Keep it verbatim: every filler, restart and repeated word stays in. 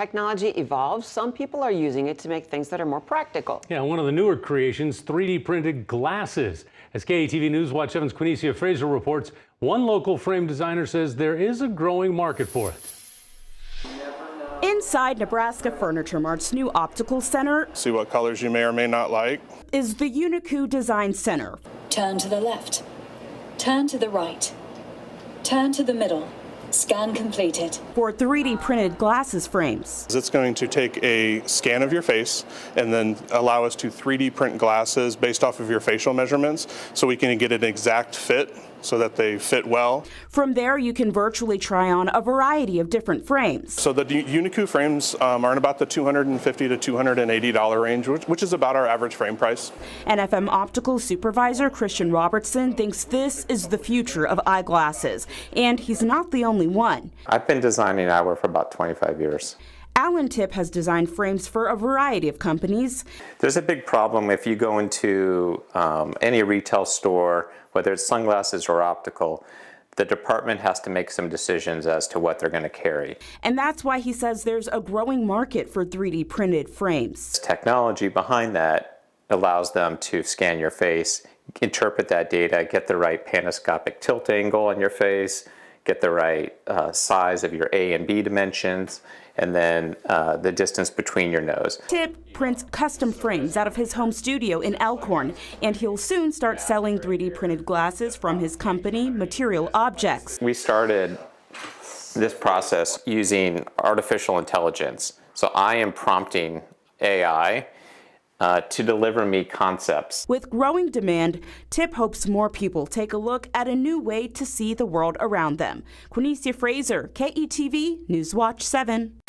technology evolves, some people are using it to make things that are more practical. Yeah, one of the newer creations, three D printed glasses. As K E T V NewsWatch seven's Quinicia Fraser reports, one local frame designer says there is a growing market for it. Inside Nebraska Furniture Mart's new optical center, see what colors you may or may not like, is the Yuniku Design Center. Turn to the left, turn to the right, turn to the middle, scan completed. For three D printed glasses frames. It's going to take a scan of your face and then allow us to three D print glasses based off of your facial measurements so we can get an exact fit, so that they fit well. From there, you can virtually try on a variety of different frames. So the Yuniku frames um, are in about the two hundred fifty to two hundred eighty dollar range, which, which is about our average frame price. N F M Optical Supervisor Christian Robertson thinks this is the future of eyeglasses, and he's not the only one. I've been designing eyewear for about twenty-five years. Alan Tip has designed frames for a variety of companies. There's a big problem if you go into um, any retail store, whether it's sunglasses or optical, the department has to make some decisions as to what they're going to carry. And that's why he says there's a growing market for three D printed frames. Technology behind that allows them to scan your face, interpret that data, get the right panoscopic tilt angle on your face, get the right uh, size of your A and B dimensions, and then uh, the distance between your nose. Tip prints custom frames out of his home studio in Elkhorn, and he'll soon start selling three D printed glasses from his company, Material Objects. We started this process using artificial intelligence. So I am prompting A I Uh, to deliver me concepts. With growing demand, Tip hopes more people take a look at a new way to see the world around them. Quinicia Fraser, K E T V NewsWatch seven.